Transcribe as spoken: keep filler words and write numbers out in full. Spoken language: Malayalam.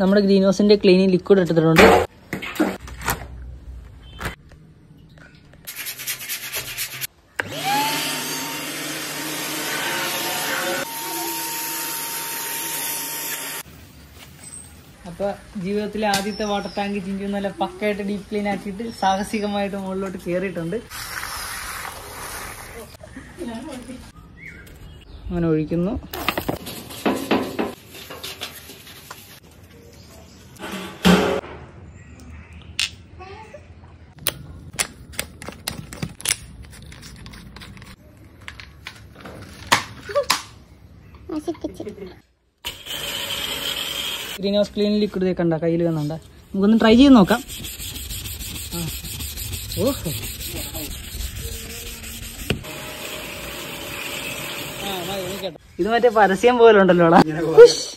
നമ്മുടെ ഗ്രീൻ ഹൗസിന്റെ ക്ലീനിങ് ലിക്വിഡ് എടുത്തിട്ടുണ്ട്. അപ്പോൾ ജീവിതത്തിലെ ആദ്യത്തെ വാട്ടർ ടാങ്ക് ജിഞ്ചു നല്ല പക്കയായിട്ട് ഡീപ് ക്ലീൻ ആക്കിയിട്ട് സാഹസികമായിട്ട് മുകളിലോട്ട് കയറിയിട്ടുണ്ട്. അങ്ങനെ ഒഴിക്കുന്നു. ഗ്രീൻ ഹൗസ് ക്ലീൻ ലിക്വിഡ് കണ്ട കയ്യിൽ വന്നണ്ട, നമുക്കൊന്ന് ട്രൈ ചെയ്ത് നോക്കാം. ഓഹോ, ഇത് മറ്റേ പരസ്യം പോലുണ്ടല്ലോ.